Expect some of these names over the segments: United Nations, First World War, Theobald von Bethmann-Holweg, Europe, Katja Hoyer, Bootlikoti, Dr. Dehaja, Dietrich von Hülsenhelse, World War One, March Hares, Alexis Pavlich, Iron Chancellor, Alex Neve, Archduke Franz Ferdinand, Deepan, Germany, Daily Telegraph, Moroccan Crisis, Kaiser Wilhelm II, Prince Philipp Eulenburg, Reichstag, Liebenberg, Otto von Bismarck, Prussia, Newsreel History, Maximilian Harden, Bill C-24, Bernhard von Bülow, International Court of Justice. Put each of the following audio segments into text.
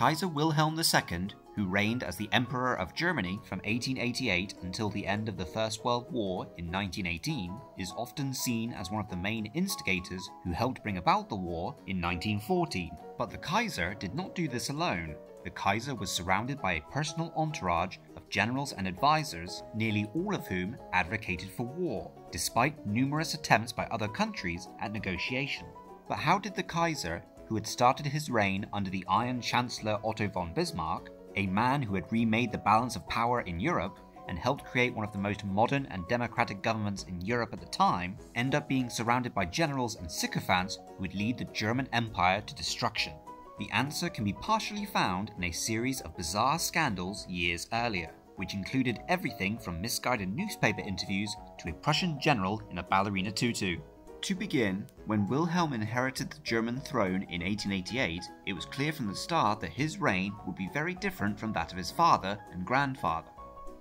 Kaiser Wilhelm II, who reigned as the Emperor of Germany from 1888 until the end of the First World War in 1918, is often seen as one of the main instigators who helped bring about the war in 1914. But the Kaiser did not do this alone. The Kaiser was surrounded by a personal entourage of generals and advisors, nearly all of whom advocated for war, despite numerous attempts by other countries at negotiation. But how did the Kaiser, who had started his reign under the Iron Chancellor Otto von Bismarck, a man who had remade the balance of power in Europe and helped create one of the most modern and democratic governments in Europe at the time, end up being surrounded by generals and sycophants who would lead the German Empire to destruction? The answer can be partially found in a series of bizarre scandals years earlier, which included everything from misguided newspaper interviews to a Prussian general in a ballerina tutu. To begin, when Wilhelm inherited the German throne in 1888, it was clear from the start that his reign would be very different from that of his father and grandfather.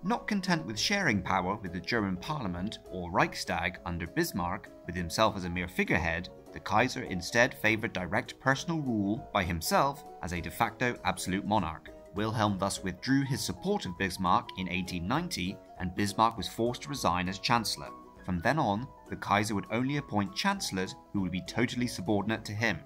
Not content with sharing power with the German parliament or Reichstag under Bismarck, with himself as a mere figurehead, the Kaiser instead favoured direct personal rule by himself as a de facto absolute monarch. Wilhelm thus withdrew his support of Bismarck in 1890, and Bismarck was forced to resign as Chancellor. From then on, the Kaiser would only appoint Chancellors who would be totally subordinate to him.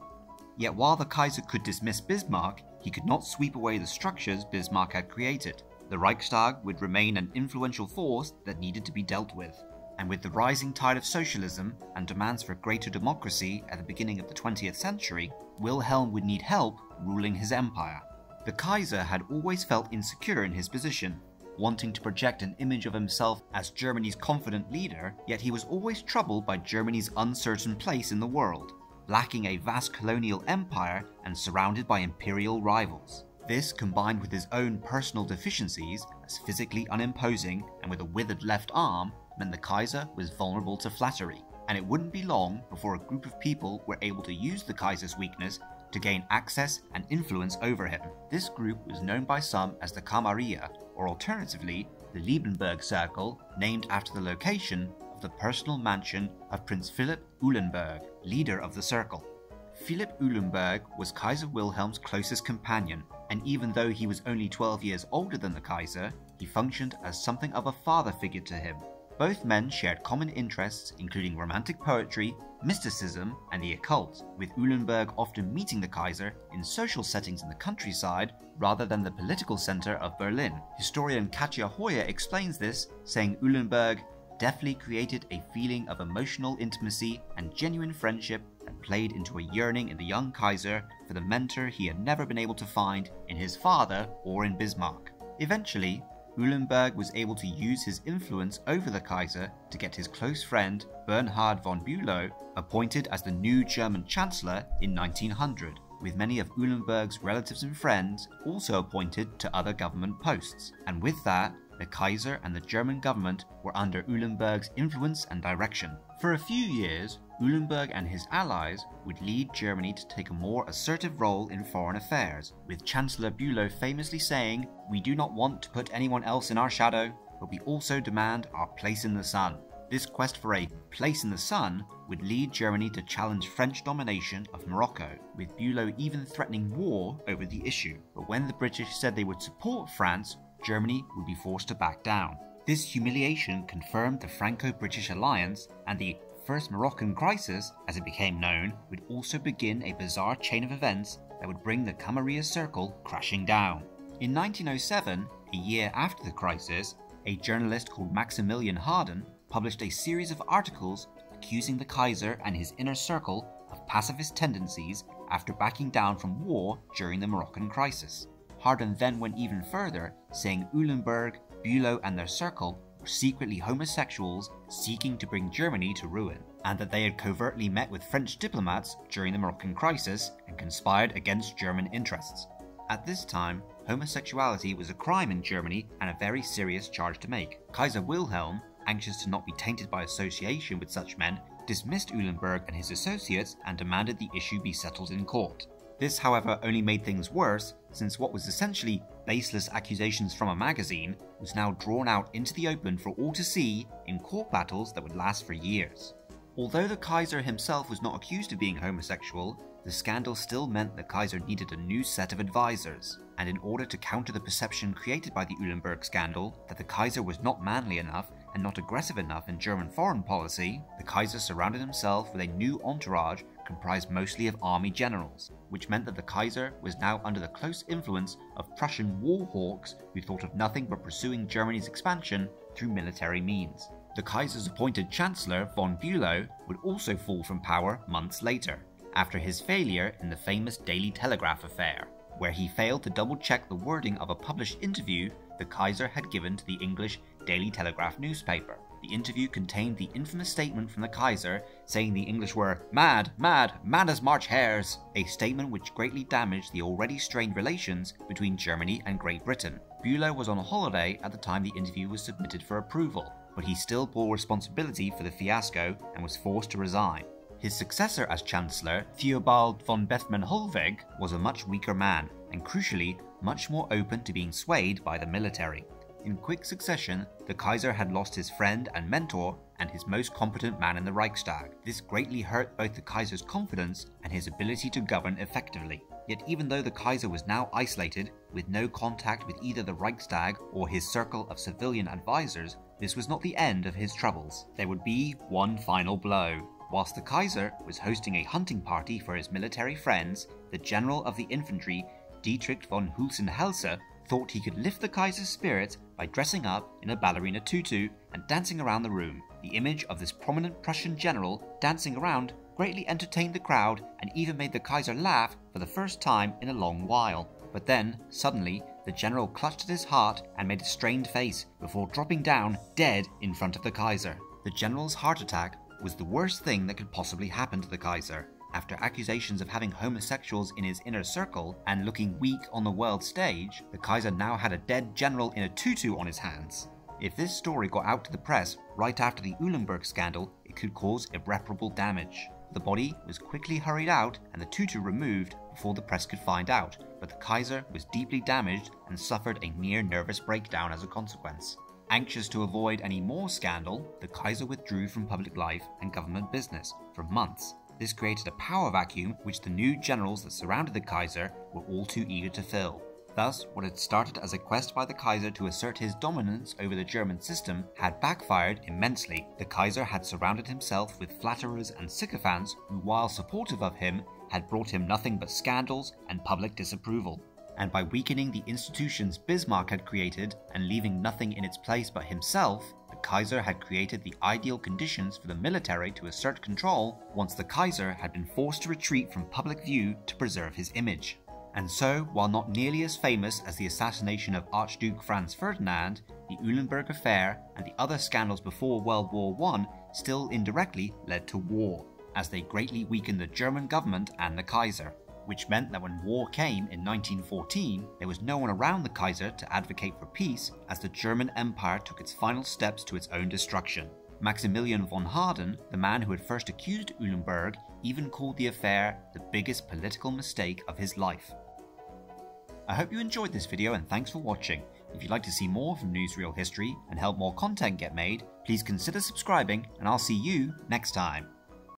Yet while the Kaiser could dismiss Bismarck, he could not sweep away the structures Bismarck had created. The Reichstag would remain an influential force that needed to be dealt with. And with the rising tide of socialism and demands for greater democracy at the beginning of the 20th century, Wilhelm would need help ruling his empire. The Kaiser had always felt insecure in his position, wanting to project an image of himself as Germany's confident leader, yet he was always troubled by Germany's uncertain place in the world, lacking a vast colonial empire and surrounded by imperial rivals. This, combined with his own personal deficiencies as physically unimposing and with a withered left arm, meant the Kaiser was vulnerable to flattery, and it wouldn't be long before a group of people were able to use the Kaiser's weakness to gain access and influence over him. This group was known by some as the Camarilla, or alternatively, the Liebenberg Circle, named after the location of the personal mansion of Prince Philipp Eulenburg, leader of the circle. Philipp Eulenburg was Kaiser Wilhelm's closest companion, and even though he was only 12 years older than the Kaiser, he functioned as something of a father figure to him. Both men shared common interests including romantic poetry, mysticism, and the occult, with Eulenburg often meeting the Kaiser in social settings in the countryside rather than the political center of Berlin. Historian Katja Hoyer explains this, saying Eulenburg deftly created a feeling of emotional intimacy and genuine friendship that played into a yearning in the young Kaiser for the mentor he had never been able to find in his father or in Bismarck. Eventually, Eulenburg was able to use his influence over the Kaiser to get his close friend Bernhard von Bülow appointed as the new German Chancellor in 1900, with many of Eulenburg's relatives and friends also appointed to other government posts. And with that, the Kaiser and the German government were under Eulenburg's influence and direction. For a few years, Eulenburg and his allies would lead Germany to take a more assertive role in foreign affairs, with Chancellor Bülow famously saying, "We do not want to put anyone else in our shadow, but we also demand our place in the sun." This quest for a place in the sun would lead Germany to challenge French domination of Morocco, with Bülow even threatening war over the issue. But when the British said they would support France, Germany would be forced to back down. This humiliation confirmed the Franco-British alliance, and the First Moroccan Crisis, as it became known, would also begin a bizarre chain of events that would bring the Camarilla Circle crashing down. In 1907, a year after the crisis, a journalist called Maximilian Harden published a series of articles accusing the Kaiser and his inner circle of pacifist tendencies after backing down from war during the Moroccan Crisis. Harden then went even further, saying Eulenburg, Bülow and their circle were secretly homosexuals seeking to bring Germany to ruin, and that they had covertly met with French diplomats during the Moroccan Crisis and conspired against German interests. At this time, homosexuality was a crime in Germany and a very serious charge to make. Kaiser Wilhelm, anxious to not be tainted by association with such men, dismissed Eulenburg and his associates and demanded the issue be settled in court. This, however, only made things worse, since what was essentially baseless accusations from a magazine was now drawn out into the open for all to see in court battles that would last for years. Although the Kaiser himself was not accused of being homosexual, the scandal still meant the Kaiser needed a new set of advisors, and in order to counter the perception created by the Eulenburg scandal that the Kaiser was not manly enough and not aggressive enough in German foreign policy, the Kaiser surrounded himself with a new entourage comprised mostly of army generals, which meant that the Kaiser was now under the close influence of Prussian war hawks who thought of nothing but pursuing Germany's expansion through military means. The Kaiser's appointed Chancellor, von Bülow, would also fall from power months later, after his failure in the famous Daily Telegraph affair, where he failed to double-check the wording of a published interview the Kaiser had given to the English Daily Telegraph newspaper. The interview contained the infamous statement from the Kaiser saying the English were "mad, mad, mad as March hares," a statement which greatly damaged the already strained relations between Germany and Great Britain. Bülow was on a holiday at the time the interview was submitted for approval, but he still bore responsibility for the fiasco and was forced to resign. His successor as Chancellor, Theobald von Bethmann-Holweg, was a much weaker man, and crucially, much more open to being swayed by the military. In quick succession, the Kaiser had lost his friend and mentor and his most competent man in the Reichstag. This greatly hurt both the Kaiser's confidence and his ability to govern effectively. Yet even though the Kaiser was now isolated, with no contact with either the Reichstag or his circle of civilian advisors, this was not the end of his troubles. There would be one final blow. Whilst the Kaiser was hosting a hunting party for his military friends, the general of the infantry, Dietrich von Hülsenhelse, thought he could lift the Kaiser's spirits by dressing up in a ballerina tutu and dancing around the room. The image of this prominent Prussian general dancing around greatly entertained the crowd and even made the Kaiser laugh for the first time in a long while. But then, suddenly, the general clutched at his heart and made a strained face before dropping down dead in front of the Kaiser. The general's heart attack was the worst thing that could possibly happen to the Kaiser. After accusations of having homosexuals in his inner circle and looking weak on the world stage, the Kaiser now had a dead general in a tutu on his hands. If this story got out to the press right after the Eulenburg scandal, it could cause irreparable damage. The body was quickly hurried out and the tutu removed before the press could find out, but the Kaiser was deeply damaged and suffered a near nervous breakdown as a consequence. Anxious to avoid any more scandal, the Kaiser withdrew from public life and government business for months. This created a power vacuum which the new generals that surrounded the Kaiser were all too eager to fill. Thus, what had started as a quest by the Kaiser to assert his dominance over the German system had backfired immensely. The Kaiser had surrounded himself with flatterers and sycophants who, while supportive of him, had brought him nothing but scandals and public disapproval. And by weakening the institutions Bismarck had created and leaving nothing in its place but himself, the Kaiser had created the ideal conditions for the military to assert control once the Kaiser had been forced to retreat from public view to preserve his image. And so, while not nearly as famous as the assassination of Archduke Franz Ferdinand, the Eulenburg affair and the other scandals before World War I still indirectly led to war, as they greatly weakened the German government and the Kaiser, which meant that when war came in 1914, there was no one around the Kaiser to advocate for peace as the German Empire took its final steps to its own destruction. Maximilian von Harden, the man who had first accused Eulenburg, even called the affair the biggest political mistake of his life. I hope you enjoyed this video and thanks for watching. If you'd like to see more from Newsreel History and help more content get made, please consider subscribing and I'll see you next time.